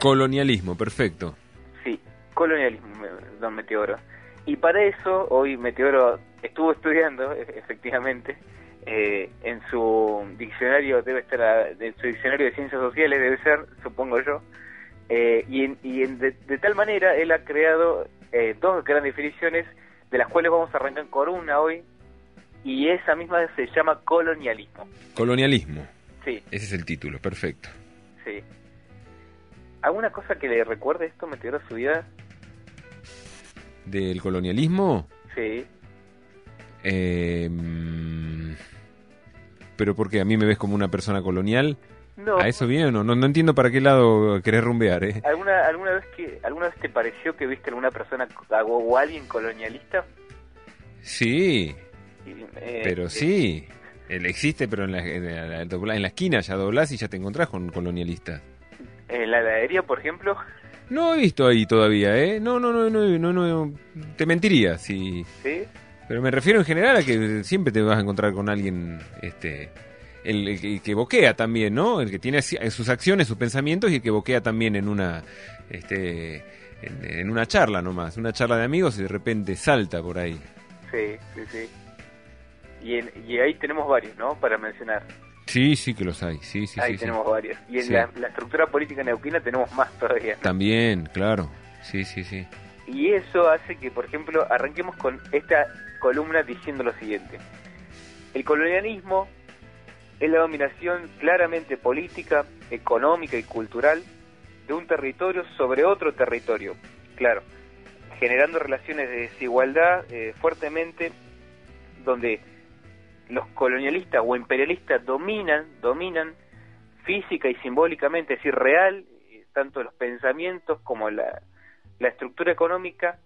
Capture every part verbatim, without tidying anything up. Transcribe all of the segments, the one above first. Colonialismo, perfecto. Sí, colonialismo, don Meteoro. Y para eso, hoy Meteoro estuvo estudiando, efectivamente, eh, en su diccionario debe estar, en su diccionario de ciencias sociales debe ser, supongo yo, eh, y, en, y en de, de tal manera él ha creado eh, dos grandes definiciones, de las cuales vamos a arrancar con una hoy, y esa misma se llama colonialismo. Colonialismo. Sí. Ese es el título, perfecto. Sí. ¿Alguna cosa que le recuerde esto, Meteoro, a su vida? ¿Del colonialismo? Sí. Eh, ¿Pero por qué? ¿A mí me ves como una persona colonial? No. ¿A eso bien o no? no? No entiendo para qué lado querés rumbear, ¿eh? ¿Alguna, alguna, vez que, ¿Alguna vez te pareció que viste alguna persona o alguien colonialista? Sí. Eh, pero eh, sí. Él existe, pero en la, en, la, en la esquina ya doblás y ya te encontrás con colonialistas. ¿En la heladería, por ejemplo? No he visto ahí todavía, ¿eh? No, no, no, no, no, no te mentiría si... ¿Sí? Pero me refiero en general a que siempre te vas a encontrar con alguien, este, el, el, el que boquea también, ¿no? El que tiene sus acciones, sus pensamientos y el que boquea también en una, este, en, en una charla nomás, una charla de amigos y de repente salta por ahí. Sí, sí, sí. Y, en, y ahí tenemos varios, ¿no? Para mencionar. Sí, sí que los hay, sí, sí, Ahí sí, tenemos sí. varios. Y en sí. la, la estructura política neuquina tenemos más todavía, ¿no? También, claro, sí, sí, sí. Y eso hace que, por ejemplo, arranquemos con esta columna diciendo lo siguiente. El colonialismo es la dominación claramente política, económica y cultural de un territorio sobre otro territorio, claro, generando relaciones de desigualdad eh, fuertemente, donde los colonialistas o imperialistas dominan, dominan física y simbólicamente, es decir, real, tanto los pensamientos como la, la estructura económica,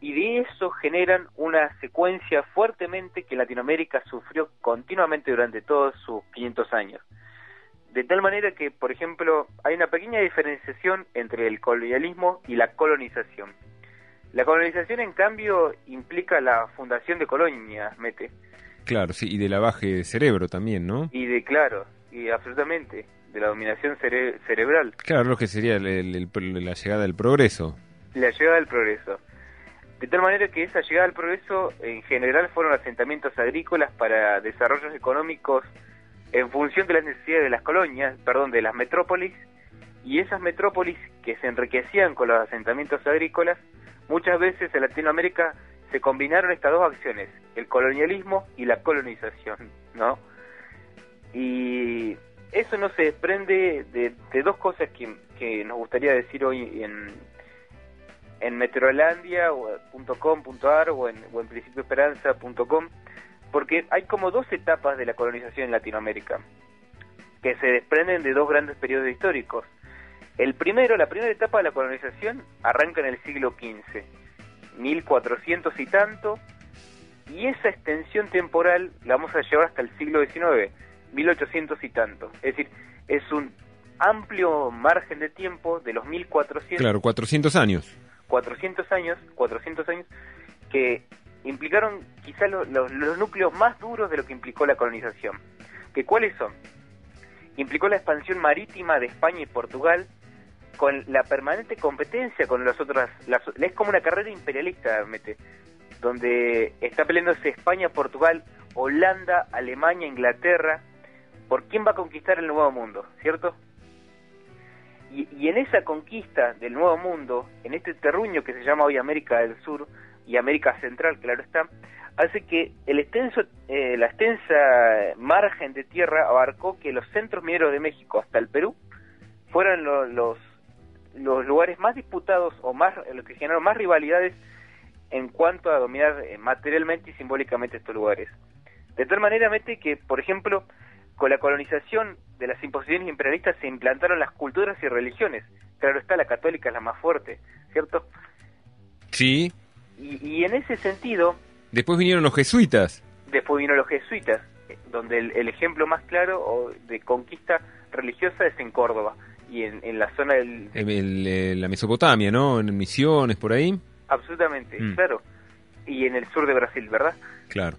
y de eso generan una secuencia fuertemente que Latinoamérica sufrió continuamente durante todos sus quinientos años. De tal manera que, por ejemplo, hay una pequeña diferenciación entre el colonialismo y la colonización. La colonización, en cambio, implica la fundación de colonias, Mete. Claro, sí, y de lavaje de cerebro también, ¿no? Y de, claro, y absolutamente, de la dominación cere- cerebral. Claro, lo que sería el, el, el, la llegada del progreso. La llegada del progreso. De tal manera que esa llegada al progreso, en general, fueron asentamientos agrícolas para desarrollos económicos en función de las necesidades de las colonias, perdón, de las metrópolis, y esas metrópolis que se enriquecían con los asentamientos agrícolas, muchas veces en Latinoamérica se combinaron estas dos acciones, el colonialismo y la colonización, ¿no? Y eso no se desprende de, de dos cosas que, que nos gustaría decir hoy en, en Metrolandia punto com punto a r o en, o en Principio Esperanza punto com, porque hay como dos etapas de la colonización en Latinoamérica que se desprenden de dos grandes periodos históricos. El primero, la primera etapa de la colonización arranca en el siglo quince, mil cuatrocientos y tanto, y esa extensión temporal la vamos a llevar hasta el siglo diecinueve, mil ochocientos y tanto. Es decir, es un amplio margen de tiempo de los mil cuatrocientos... Claro, cuatrocientos años. cuatrocientos años, cuatrocientos años, que implicaron quizás los, los, los núcleos más duros de lo que implicó la colonización. ¿Que cuáles son? Implicó la expansión marítima de España y Portugal, con la permanente competencia con las otras... Las, es como una carrera imperialista, Mete, donde está peleándose España, Portugal, Holanda, Alemania, Inglaterra, por quién va a conquistar el Nuevo Mundo, ¿cierto? Y, y en esa conquista del Nuevo Mundo, en este terruño que se llama hoy América del Sur y América Central, claro está, hace que el extenso, eh, la extensa margen de tierra abarcó que los centros mineros de México hasta el Perú fueran lo, los... los lugares más disputados o más los que generaron más rivalidades en cuanto a dominar materialmente y simbólicamente estos lugares. De tal manera, Mete, que, por ejemplo, con la colonización de las imposiciones imperialistas se implantaron las culturas y religiones. Claro está, la católica es la más fuerte, ¿cierto? Sí. Y, y en ese sentido... Después vinieron los jesuitas. Después vinieron los jesuitas, donde el, el ejemplo más claro de conquista religiosa es en Córdoba. Y en, en la zona del... El, el, la Mesopotamia, ¿no? En Misiones, por ahí. Absolutamente, mm. claro. Y en el sur de Brasil, ¿verdad? Claro.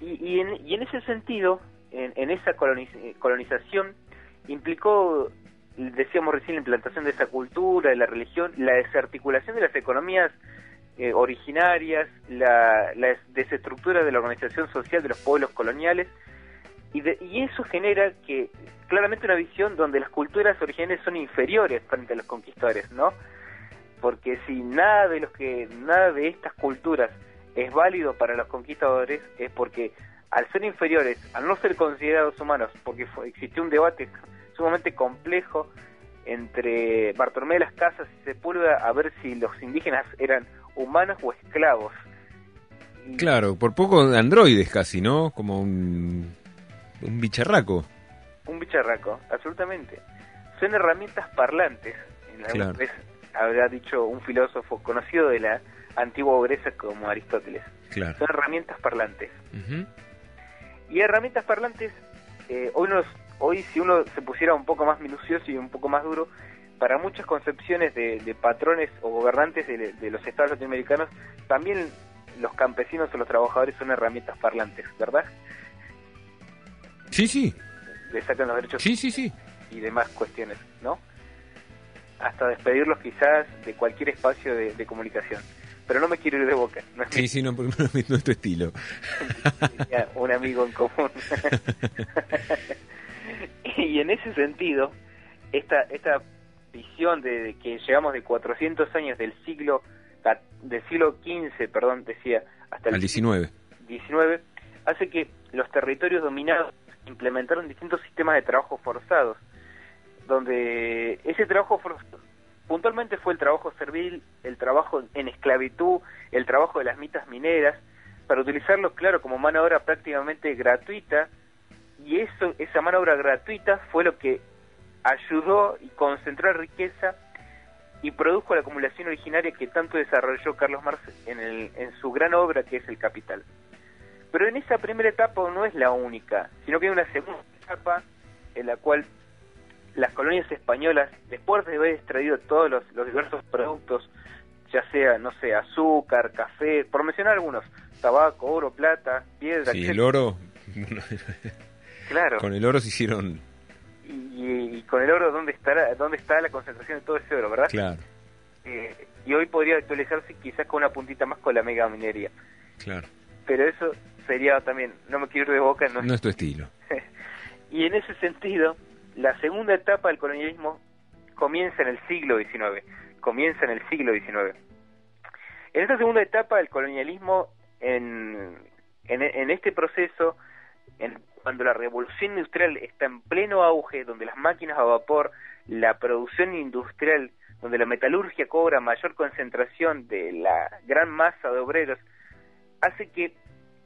Y, y, en, y en ese sentido, en, en esa coloniz- colonización, implicó decíamos recién, la implantación de esa cultura, de la religión, la desarticulación de las economías eh, originarias, la, la desestructura de la organización social de los pueblos coloniales, y, de, y eso genera que claramente una visión donde las culturas originales son inferiores frente a los conquistadores, ¿no? Porque si nada de los que nada de estas culturas es válido para los conquistadores, es porque al ser inferiores, al no ser considerados humanos, porque fue, existió un debate sumamente complejo entre Bartolomé de las Casas y Sepúlveda a ver si los indígenas eran humanos o esclavos. Y... Claro, por poco androides casi, ¿no? Como un, un bicharraco. Un bicharraco, absolutamente. Son herramientas parlantes. En la claro. Vez habrá dicho un filósofo conocido de la antigua Grecia como Aristóteles. Claro. Son herramientas parlantes. Uh-huh. Y herramientas parlantes, eh, hoy nos... Hoy, si uno se pusiera un poco más minucioso y un poco más duro, para muchas concepciones de, de patrones o gobernantes de, de los estados latinoamericanos, también los campesinos o los trabajadores son herramientas parlantes, ¿verdad? Sí, sí. Le sacan los derechos sí, sí, sí. y demás cuestiones, ¿no? Hasta despedirlos quizás de cualquier espacio de, de comunicación. Pero no me quiero ir de boca. No es sí, mi... sí, no, porque no es nuestro estilo. Un amigo en común. Y en ese sentido, esta esta visión de, de que llegamos de cuatrocientos años del siglo del siglo quince, perdón, decía, hasta el diecinueve, hace que los territorios dominados implementaron distintos sistemas de trabajo forzados, donde ese trabajo forzado, puntualmente fue el trabajo servil, el trabajo en esclavitud, el trabajo de las mitas mineras, para utilizarlo, claro, como mano de obra prácticamente gratuita. Y eso, esa mano de obra gratuita fue lo que ayudó y concentró la riqueza y produjo la acumulación originaria que tanto desarrolló Carlos Marx en, el, en su gran obra que es El Capital. Pero en esa primera etapa no es la única, sino que hay una segunda etapa en la cual las colonias españolas, después de haber extraído todos los, los diversos productos, ya sea, no sé, azúcar, café, por mencionar algunos, tabaco, oro, plata, piedra... Sí, etcétera. El oro... Claro. Con el oro se hicieron... Y, y, y con el oro, ¿dónde estará, dónde está la concentración de todo ese oro, verdad? Claro. Eh, y hoy podría actualizarse quizás con una puntita más con la mega minería. Claro. Pero eso sería también... No me quiero ir de boca. No, no es tu estilo. Y en ese sentido, la segunda etapa del colonialismo comienza en el siglo diecinueve. Comienza en el siglo diecinueve. En esta segunda etapa del colonialismo, en, en, en este proceso... En, cuando la revolución industrial está en pleno auge, donde las máquinas a vapor, la producción industrial, donde la metalurgia cobra mayor concentración de la gran masa de obreros, hace que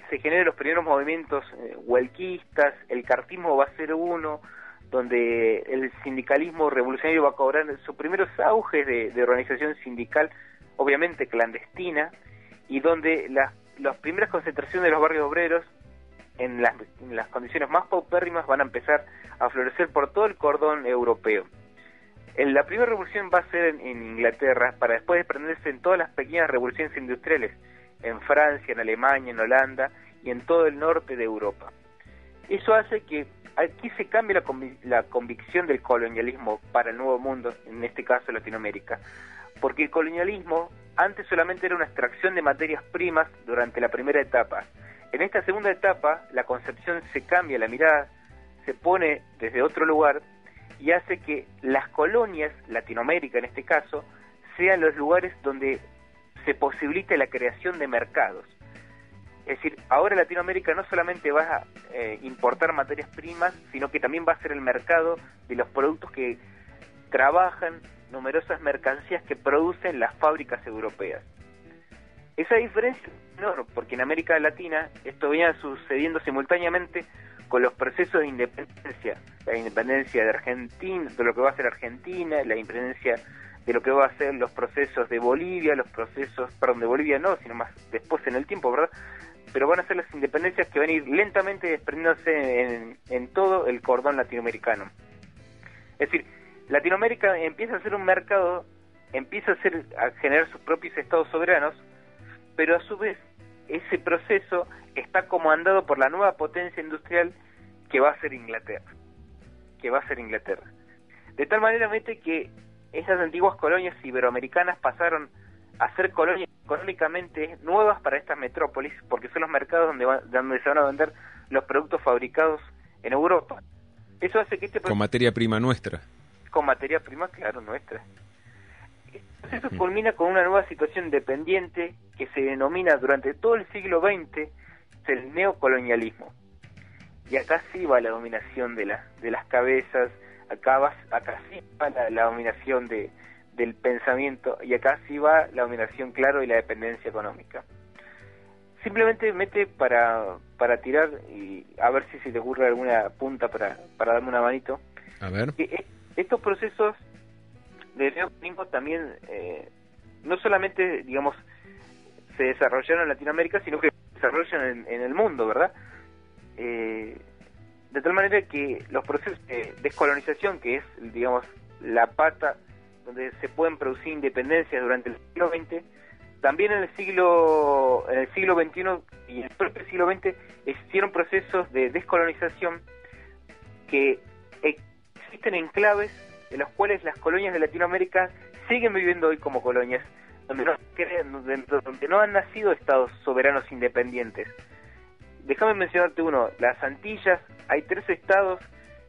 se generen los primeros movimientos eh, huelquistas, el cartismo va a ser uno, donde el sindicalismo revolucionario va a cobrar sus primeros auges de, de organización sindical, obviamente clandestina, y donde las, las primeras concentraciones de los barrios obreros En las, en las condiciones más paupérrimas van a empezar a florecer por todo el cordón europeo. En la primera revolución va a ser en, en Inglaterra, para después desprenderse en todas las pequeñas revoluciones industriales, en Francia, en Alemania, en Holanda y en todo el norte de Europa. Eso hace que aquí se cambie la, convic- la convicción del colonialismo para el nuevo mundo, en este caso Latinoamérica, porque el colonialismo antes solamente era una extracción de materias primas durante la primera etapa. En esta segunda etapa, la concepción se cambia, la mirada se pone desde otro lugar y hace que las colonias, Latinoamérica en este caso, sean los lugares donde se posibilite la creación de mercados. Es decir, ahora Latinoamérica no solamente va a eh, importar materias primas, sino que también va a ser el mercado de los productos que trabajan numerosas mercancías que producen las fábricas europeas. Esa diferencia es enorme, porque en América Latina esto venía sucediendo simultáneamente con los procesos de independencia, la independencia de Argentina, de lo que va a ser Argentina, la independencia de lo que va a ser los procesos de Bolivia, los procesos, perdón, de Bolivia no, sino más después en el tiempo, ¿verdad? Pero van a ser las independencias que van a ir lentamente desprendiéndose en, en todo el cordón latinoamericano. Es decir, Latinoamérica empieza a ser un mercado, empieza a, ser, a generar sus propios estados soberanos, pero a su vez ese proceso está comandado por la nueva potencia industrial que va a ser Inglaterra, que va a ser Inglaterra. De tal manera que esas antiguas colonias iberoamericanas pasaron a ser colonias económicamente nuevas para estas metrópolis, porque son los mercados donde, va, donde se van a vender los productos fabricados en Europa. Eso hace que este con materia prima nuestra. Con materia prima, claro, nuestra. Entonces eso culmina con una nueva situación dependiente que se denomina durante todo el siglo veinte el neocolonialismo. Y acá sí va la dominación de, la, de las cabezas, acá, va, acá sí va la, la dominación de, del pensamiento, y acá sí va la dominación, claro, y la dependencia económica. Simplemente mete para, para tirar y a ver si se te ocurre alguna punta para, para darme una manito. A ver. Que estos procesos de neocolonialismo también eh, no solamente, digamos, se desarrollaron en Latinoamérica, sino que se desarrollan en, en el mundo, ¿verdad? Eh, de tal manera que los procesos de descolonización, que es, digamos, la pata donde se pueden producir independencias durante el siglo veinte, también en el siglo en el siglo veintiuno y en el propio siglo veinte existieron procesos de descolonización que existen enclaves en los cuales las colonias de Latinoamérica siguen viviendo hoy como colonias, donde no, donde no han nacido estados soberanos independientes. Déjame mencionarte uno, las Antillas, hay tres estados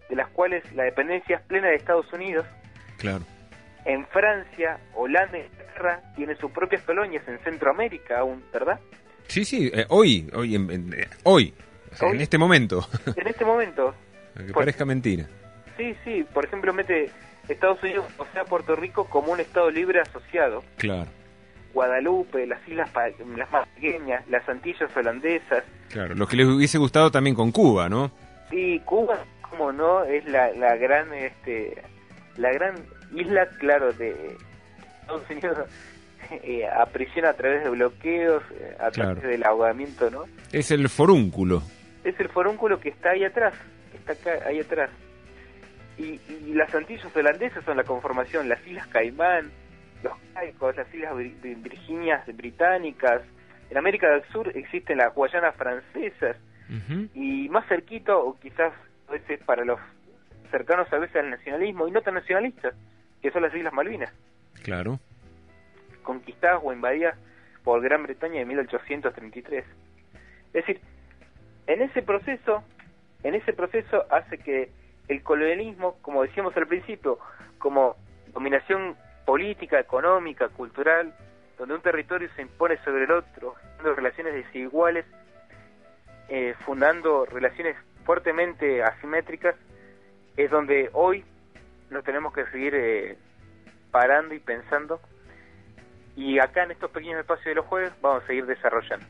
de las cuales la dependencia es plena de Estados Unidos. Claro. En Francia, Holanda, Inglaterra tienen sus propias colonias en Centroamérica aún, ¿verdad? Sí, sí, eh, hoy, hoy, en, en, eh, hoy, o sea, hoy, en este momento. En este momento. Aunque por, parezca mentira. Sí, sí, por ejemplo, mete Estados Unidos, o sea, Puerto Rico como un estado libre asociado. Claro. Guadalupe, las islas pa- las más pequeñas, las Antillas holandesas. Claro, lo que les hubiese gustado también con Cuba, ¿no? Sí, Cuba, como no, es la, la gran este la gran isla, claro, de Estados Unidos eh, aprisiona a través de bloqueos, a través, claro, del ahogamiento, ¿no? Es el forúnculo. Es el forúnculo que está ahí atrás, que está acá, ahí atrás. Y, y las Antillas holandesas son la conformación, las Islas Caimán, los Caicos, las Islas Virginias Británicas. En América del Sur existen las Guayanas Francesas. Uh-huh. Y más cerquito, o quizás a veces para los cercanos a veces al nacionalismo y no tan nacionalistas, que son las Islas Malvinas. Claro. Conquistadas o invadidas por Gran Bretaña en mil ochocientos treinta y tres. Es decir, en ese proceso, en ese proceso hace que el colonialismo, como decíamos al principio, como dominación política, económica, cultural, donde un territorio se impone sobre el otro, generando relaciones desiguales, eh, fundando relaciones fuertemente asimétricas, es donde hoy nos tenemos que seguir eh, parando y pensando, y acá en estos pequeños espacios de los jueves vamos a seguir desarrollando.